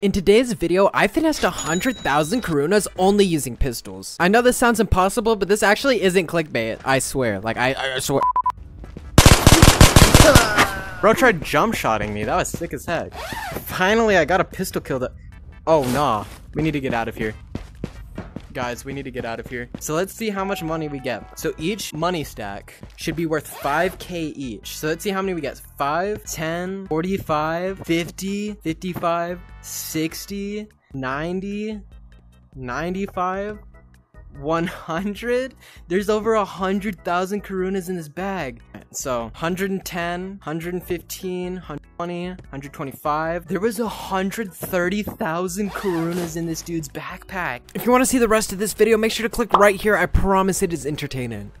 In today's video, I finessed 100,000 Karunas only using pistols. I know this sounds impossible, but this actually isn't clickbait. I swear. Like, I swear. Bro tried jump-shotting me. That was sick as heck. Finally, I got a pistol kill that... Oh, nah. We need to get out of here. Guys, we need to get out of here. So let's see how much money we get. So each money stack should be worth 5k each. So let's see how many we get. 5, 10, 45, 50, 55... 60, 90, 95, 100. There's over 100,000 Karunas in this bag. So 110, 115, 120, 125. There was 130,000 Karunas in this dude's backpack. If you want to see the rest of this video, make sure to click right here. I promise it is entertaining.